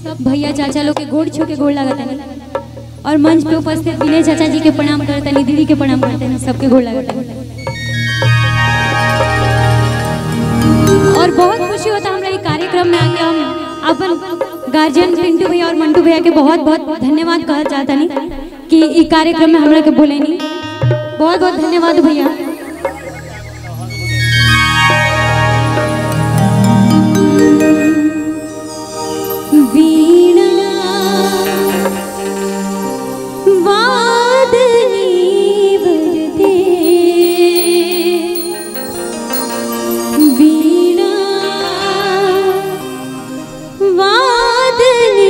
सब भैया चाचा लोग के गोड़ छू के गोड़ लगातानी और मंच पे उपस्थित विनय चाचा जी के प्रणाम करतानी, दीदी के प्रणाम करतानी, सबके गोड़ लगातानी। और बहुत खुशी होता हमरा ये कार्यक्रम में आके हम अपन गार्जियन पिंटू भैया और मंटू भैया के बहुत बहुत धन्यवाद कहना चाहता नहीं कि इस कार्यक्रम में हमरा के बोले नहीं। बहुत बहुत धन्यवाद भैया। वीणा वादनी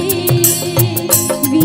बरसे